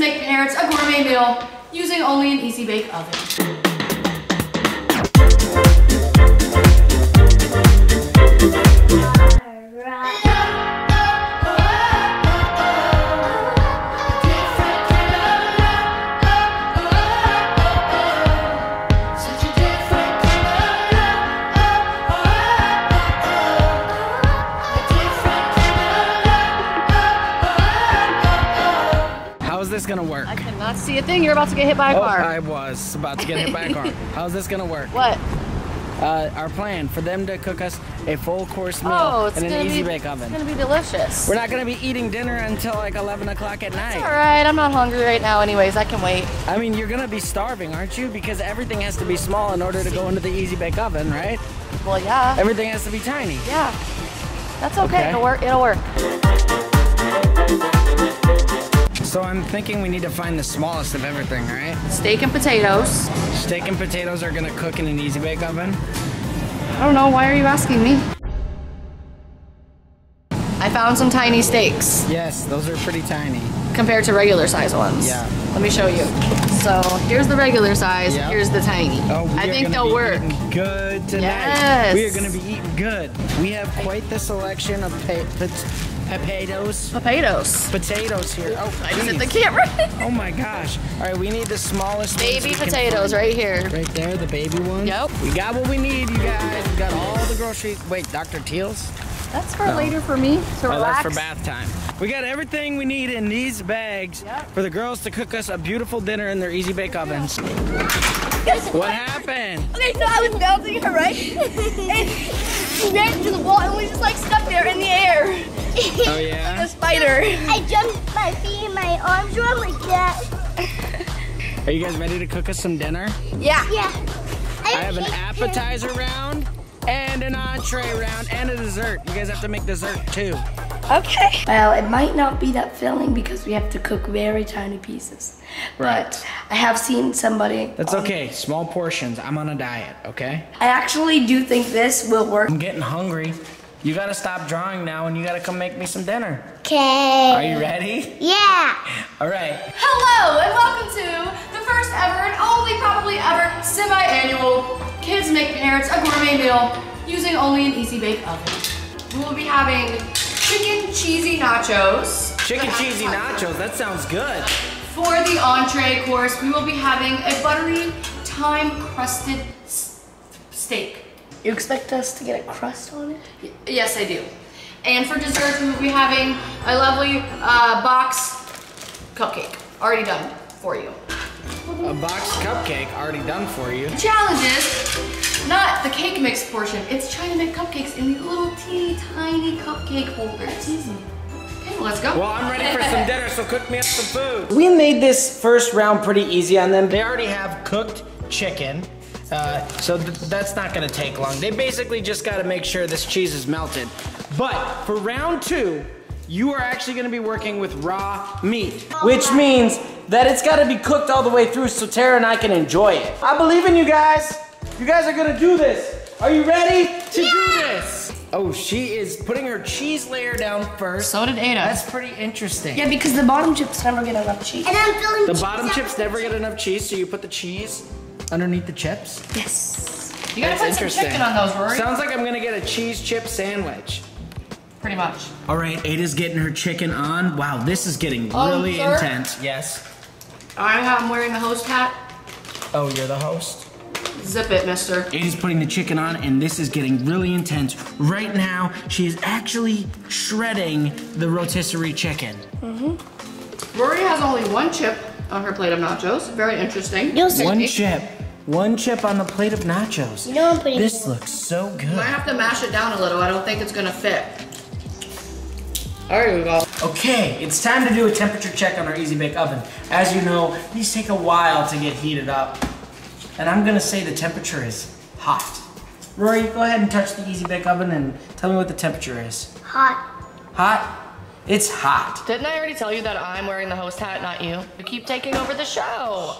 make parents a gourmet meal using only an Easy Bake Oven. Gonna work? I cannot see a thing. You're about to get hit by a car. I was about to get hit by a car. How's this gonna work? What? Our plan for them to cook us a full course meal in an Easy Bake Oven. It's gonna be delicious. We're not gonna be eating dinner until like 11 o'clock at night. It's all right. I'm not hungry right now anyways. I can wait. I mean, you're gonna be starving, aren't you? Because everything has to be small in order to go into the Easy Bake Oven, right? Well, yeah. Everything has to be tiny. Yeah. That's okay. It'll work. It'll work. So I'm thinking we need to find the smallest of everything, right? Steak and potatoes. Steak and potatoes are gonna cook in an Easy Bake Oven? I don't know, why are you asking me? I found some tiny steaks. Yes, those are pretty tiny. Compared to regular size ones. Yeah. Let me show you. So here's the regular size, here's the tiny. Oh, I think they'll work. Good tonight. Yes. We are gonna be eating good. We have quite the selection of potatoes here. Oh, I just hit the camera. Oh my gosh. All right, we need the smallest baby potatoes right here. Right there, the baby ones. Yep. We got what we need, you guys. We got all the groceries. Wait, Dr. Teal's? That's for later for me to relax. That's for bath time. We got everything we need in these bags for the girls to cook us a beautiful dinner in their Easy Bake Ovens. What happened? Okay, so I was bouncing her, right? And she ran into the wall and we just like stuck there in the air. Oh yeah? Like a spider. I jumped my feet and my arms were like that. Are you guys ready to cook us some dinner? Yeah. Yeah. I have an appetizer round and an entree round and a dessert. You guys have to make dessert too. Okay. Well, it might not be that filling because we have to cook very tiny pieces. Right. But I have seen somebody. That's okay. Small portions. I'm on a diet, okay? I actually do think this will work. I'm getting hungry. You gotta stop drawing now and you gotta come make me some dinner. Okay. Are you ready? Yeah. All right. Hello and welcome to the first ever and only probably ever semi-annual Kids Make Parents a Gourmet Meal using only an Easy Bake Oven. We will be having chicken cheesy nachos. Chicken cheesy nachos, that sounds good. For the entree course, we will be having a buttery thyme crusted steak. You expect us to get a crust on it? Yes, I do. And for dessert, we'll be having a lovely box cupcake already done for you. A box cupcake already done for you? The challenge is not the cake mix portion. It's trying to make cupcakes in these little teeny tiny cupcake holders. Okay, let's go. Well, I'm ready for some dinner, so cook me up some food. We made this first round pretty easy on them. They already have cooked chicken. So that's not gonna take long. They basically just gotta make sure this cheese is melted. But for round two, you are actually gonna be working with raw meat, which means that it's gotta be cooked all the way through so Tara and I can enjoy it. I believe in you guys. You guys are gonna do this. Are you ready to do this? Oh, she is putting her cheese layer down first. So did Aydah. That's pretty interesting. Yeah, because the bottom chips never get enough cheese. And I'm filling the bottom chips never get enough cheese, so you put the cheese underneath the chips? Yes. You gotta put some chicken on those, Rory. Sounds like I'm gonna get a cheese chip sandwich. Pretty much. All right, Aydah's getting her chicken on. Wow, this is getting really intense. Yes. I'm wearing the host hat. Oh, you're the host? Zip it, mister. Aydah's putting the chicken on, and this is getting really intense. Right now, she is actually shredding the rotisserie chicken. Mm-hmm. Rory has only one chip on her plate of nachos. Very interesting. One chip. One chip on the plate of nachos. You know I'm putting this looks so good. Might have to mash it down a little. I don't think it's gonna fit. There we go. Okay, it's time to do a temperature check on our Easy Bake Oven. As you know, these take a while to get heated up. And I'm gonna say the temperature is hot. Rory, go ahead and touch the Easy Bake Oven and tell me what the temperature is. Hot. Hot? It's hot. Didn't I already tell you that I'm wearing the host hat, not you? You keep taking over the show.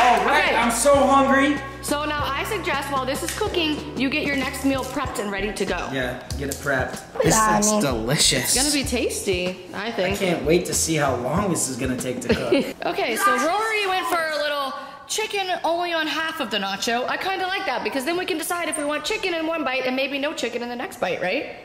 All right, okay. I'm so hungry. So now I suggest while this is cooking, you get your next meal prepped and ready to go. Yeah, get it prepped. This looks delicious. It's gonna be tasty, I think. I can't wait to see how long this is gonna take to cook. Okay, so Rory went for a little chicken only on half of the nacho. I kinda like that because then we can decide if we want chicken in one bite and maybe no chicken in the next bite, right?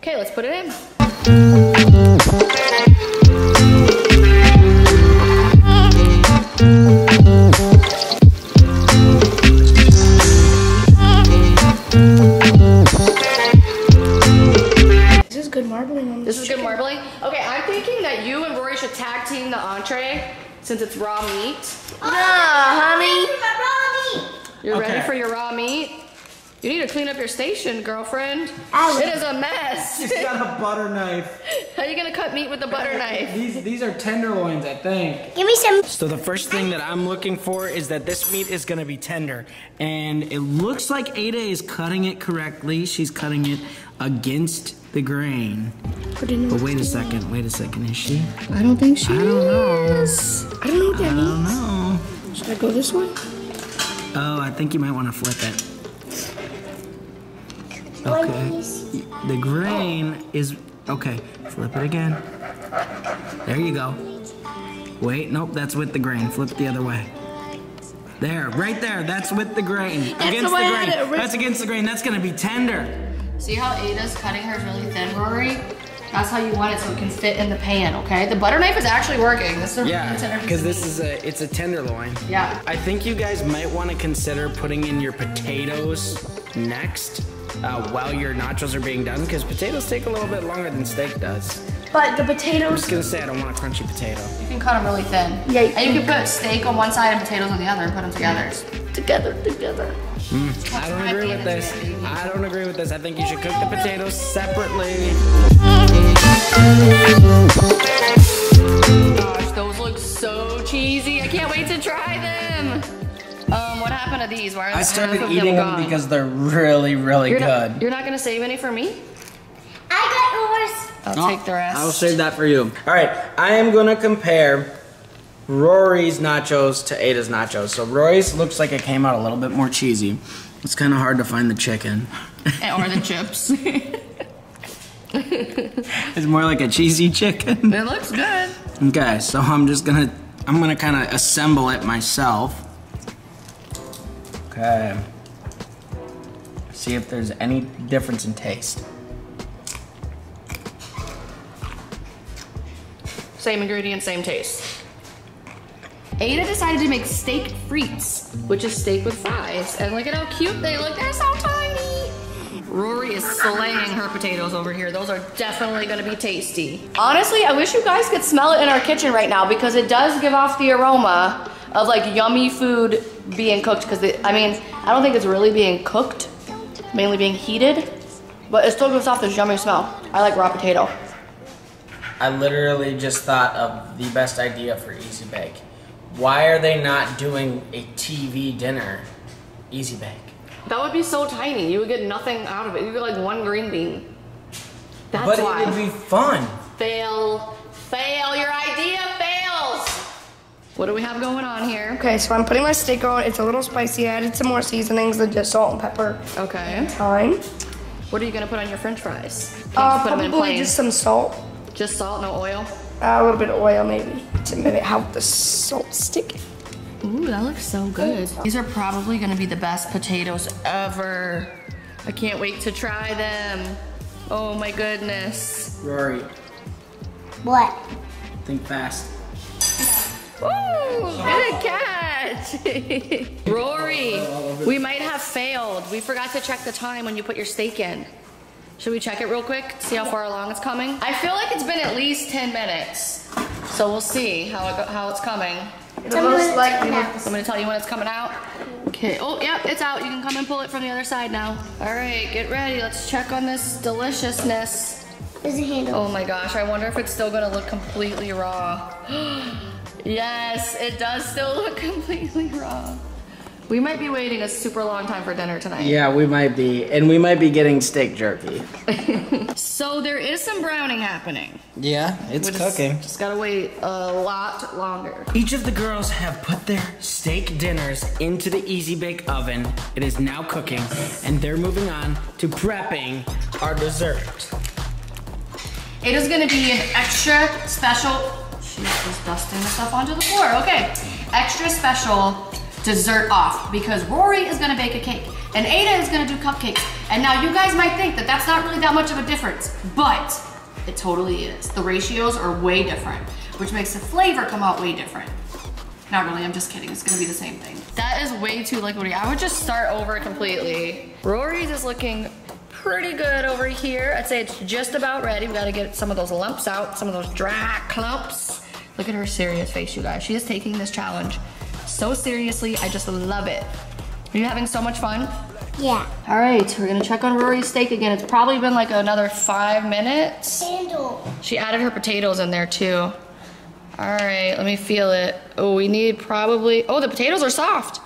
Okay, let's put it in. This is good marbling? Okay, I'm thinking that you and Rory should tag team the entree since it's raw meat. No, honey. You're ready for your raw meat? You need to clean up your station, girlfriend. It is a mess. She's got a butter knife. How are you gonna cut meat with a butter knife? These are tenderloins, I think. Give me some. So the first thing that I'm looking for is that this meat is gonna be tender. And it looks like Aydah is cutting it correctly. She's cutting it against the grain. But wait a second, is she? I don't think she is. I don't know what that means. I don't know. Should I go this way? Oh, I think you might wanna flip it. Okay, the grain is, okay, flip it again. There you go. Wait, nope, that's with the grain. Flip it the other way. There, right there, that's with the grain. Against the grain. That's against the grain, that's gonna be tender. See how Ada's cutting hers really thin, Rory? That's how you want it so it can fit in the pan, okay? The butter knife is actually working. This is because this is it's a tenderloin. Yeah. I think you guys might wanna consider putting in your potatoes next. While your nachos are being done, because potatoes take a little bit longer than steak does. But the potatoes... I'm just gonna say I don't want a crunchy potato. You can cut them really thin. Yeah, you can put steak on one side and potatoes on the other and put them together. Together. I don't agree with this. I don't agree with this. I think you should cook the potatoes separately. Gosh, those look so cheesy. I can't wait to try them. What happened to these? Why are they I started eating them because they're really, really good. You're not gonna save any for me? I got yours. I'll take the rest. I'll save that for you. All right, I am gonna compare Rory's nachos to Ada's nachos. So Rory's looks like it came out a little bit more cheesy. It's kind of hard to find the chicken. Or the chips. It's more like a cheesy chicken. It looks good. Okay, so I'm gonna kind of assemble it myself. Okay. See if there's any difference in taste. Same ingredient, same taste. Aydah decided to make steak frites, which is steak with fries. And look at how cute they look. They're so tiny. Rory is slaying her potatoes over here. Those are definitely gonna be tasty. Honestly, I wish you guys could smell it in our kitchen right now because it does give off the aroma of like yummy food being cooked, because I mean, I don't think it's really being cooked, mainly being heated, but it still gives off this yummy smell. I like raw potato. I literally just thought of the best idea for Easy Bake. Why are they not doing a TV dinner Easy Bake? That would be so tiny. You would get nothing out of it. You get like one green bean. That's why. But it would be fun. Fail. Fail. Your idea fails. What do we have going on here? Okay, so I'm putting my steak on. It's a little spicy. I added some more seasonings, like just salt and pepper. Okay. Fine. What are you gonna put on your French fries? Can you put them in plain? Just some salt. Just salt, no oil? A little bit of oil, maybe, to maybe help the salt stick. Ooh, that looks so good. These are probably gonna be the best potatoes ever. I can't wait to try them. Oh my goodness. Rory. What? Think fast. Ooh, good catch. Rory, we might have failed. We forgot to check the time when you put your steak in. Should we check it real quick, see how far along it's coming? I feel like it's been at least 10 minutes. So we'll see how it's coming. It looks like I'm gonna tell you when it's coming out. Okay, oh, yep, it's out. You can come and pull it from the other side now. All right, get ready. Let's check on this deliciousness. There's a handle. Oh my gosh, I wonder if it's still gonna look completely raw. Yes, it does still look completely raw. We might be waiting a super long time for dinner tonight. Yeah, we might be. And we might be getting steak jerky. So there is some browning happening. Yeah, it's cooking. Just gotta wait a lot longer. Each of the girls have put their steak dinners into the Easy Bake Oven. It is now cooking, and they're moving on to prepping our dessert. It is gonna be an extra special, she's just dusting the stuff onto the floor, okay. Extra special dessert off, because Rory is gonna bake a cake and Aydah is gonna do cupcakes. And now you guys might think that that's not really that much of a difference, but it totally is. The ratios are way different, which makes the flavor come out way different. Not really, I'm just kidding. It's gonna be the same thing. That is way too liquidy. I would just start over completely. Rory's is looking pretty good over here. I'd say it's just about ready. We gotta get some of those lumps out, some of those dry clumps. Look at her serious face, you guys. She is taking this challenge so seriously. I just love it. Are you having so much fun? Yeah. All right, we're gonna check on Rory's steak again. It's probably been like another 5 minutes. She added her potatoes in there too. All right, let me feel it. Oh, we need probably, oh, the potatoes are soft.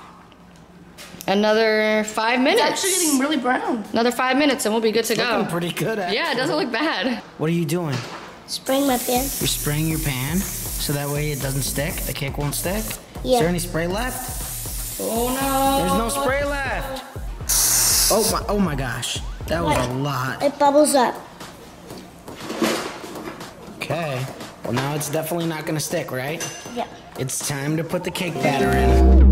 Another 5 minutes. It's actually getting really brown. Another 5 minutes and we'll be good to go. Looking pretty good, actually. Yeah, it doesn't look bad. What are you doing? Spraying my pan. You're spraying your pan so that way it doesn't stick, the cake won't stick? Yeah. Is there any spray left? Oh no. There's no spray left. Oh my gosh. That was a lot. It bubbles up. Okay. Well, now it's definitely not gonna stick, right? Yeah. It's time to put the cake batter in.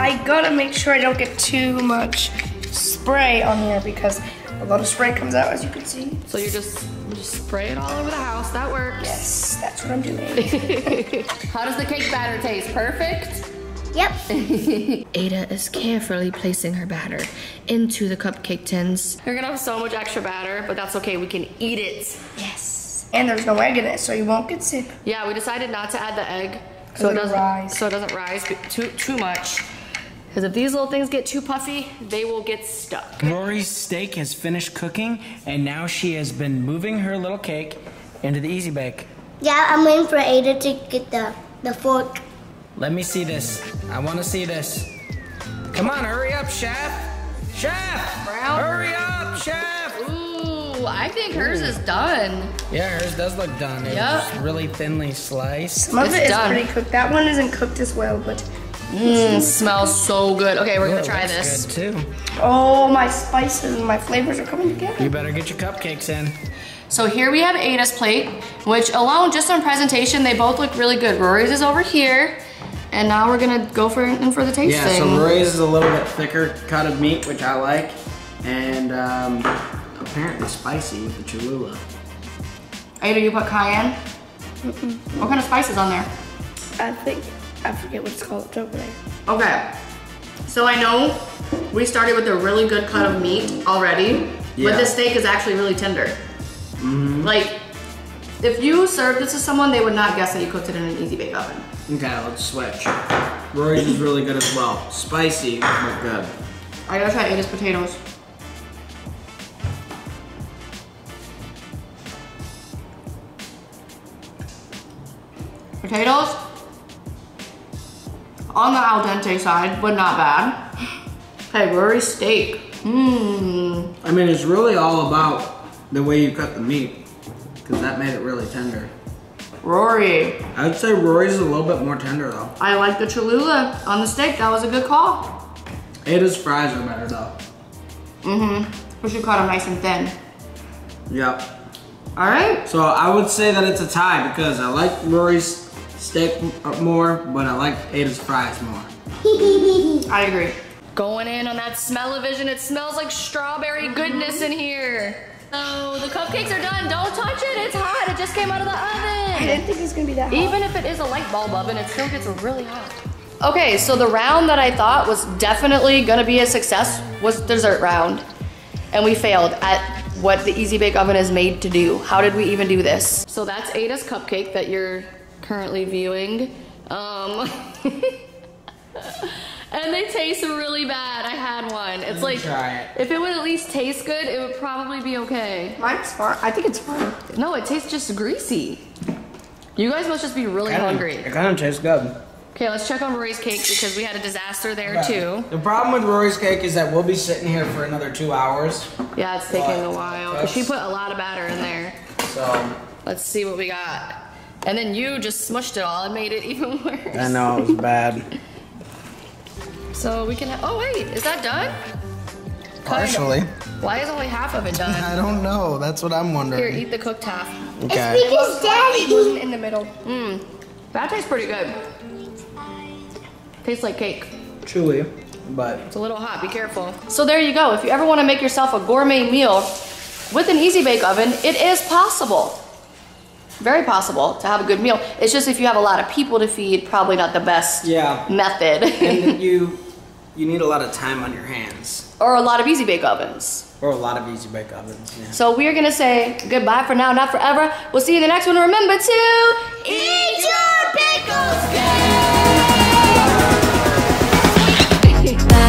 I gotta make sure I don't get too much spray on here because a lot of spray comes out, as you can see. So you're just spray it all over the house. That works. Yes, that's what I'm doing. How does the cake batter taste? Perfect? Yep. Aydah is carefully placing her batter into the cupcake tins. You're gonna have so much extra batter, but that's okay. We can eat it. Yes. And there's no egg in it, so you won't get sick. Yeah, we decided not to add the egg so it doesn't rise too much. Because if these little things get too puffy, they will get stuck. Rory's steak has finished cooking, and now she has been moving her little cake into the Easy Bake. Yeah, I'm waiting for Aydah to get the fork. Let me see this. I want to see this. Come on, hurry up, chef. Chef! Brown. Hurry up, chef! Ooh, I think hers is done. Yeah, hers does look done. It's really thinly sliced. Some of it is pretty cooked. That one isn't cooked as well, but... Mmm, smells so good. Okay, we're gonna try this. Good too. Oh, my spices and my flavors are coming together. You better get your cupcakes in. So here we have Aydah's plate, which alone, just on presentation, they both look really good. Rory's is over here, and now we're gonna go in for the tasting. Yeah, so Rory's is a little bit thicker cut of meat, which I like, and apparently spicy with the Cholula. Aydah, you put cayenne? Mm-mm. What kind of spice is on there? I forget what it's called, it's over there. Okay, so I know we started with a really good cut of meat already, but this steak is actually really tender. Mm-hmm. Like, if you served this to someone, they would not guess that you cooked it in an Easy Bake Oven. Okay, let's switch. Rory's is really good as well. Spicy, but good. I gotta try Aydah's potatoes. Potatoes? On the al dente side, but not bad. Hey, Rory's steak. Mmm. I mean, it's really all about the way you cut the meat, because that made it really tender. Rory. I'd say Rory's is a little bit more tender though. I like the Cholula on the steak. That was a good call. Aydah's fries are better though. Mm-hmm. But you cut them nice and thin. Yep. All right. So I would say that it's a tie because I like Rory's steak more, but I like Aydah's fries more. I agree. Going in on that smell-o-vision, it smells like strawberry goodness in here. So the cupcakes are done, don't touch it, it's hot, it just came out of the oven. I didn't think it was gonna be that hot. Even if it is a light bulb oven, it still gets really hot. Okay, so the round that I thought was definitely gonna be a success was dessert round. And we failed at what the Easy Bake Oven is made to do. How did we even do this? So that's Aydah's cupcake that you're currently viewing, and they taste really bad. I had one. It's like, try it. If it would at least taste good, it would probably be okay. Mine's fine. I think it's fine. No, it tastes just greasy. You guys must just be really hungry. It kind of tastes good. Okay, let's check on Rory's cake because we had a disaster there too. The problem with Rory's cake is that we'll be sitting here for another 2 hours. Yeah, it's taking a while because she put a lot of batter in there. So let's see what we got. And then you just smushed it all and made it even worse. I know, it was bad. So we can have, oh wait, is that done? Partially. Why is only half of it done? I don't know, that's what I'm wondering. Here, eat the cooked half. Okay. It's because Daddy wasn't in the middle. Mmm, that tastes pretty good. Tastes like cake. Chewy, but it's a little hot, be careful. So there you go, if you ever want to make yourself a gourmet meal with an Easy Bake Oven, it is possible. Very possible to have a good meal. It's just if you have a lot of people to feed, probably not the best method. And you need a lot of time on your hands. Or a lot of Easy Bake Ovens. Or a lot of Easy Bake Ovens, yeah. So we're gonna say goodbye for now, not forever. We'll see you in the next one. Remember to eat your bagels, girl!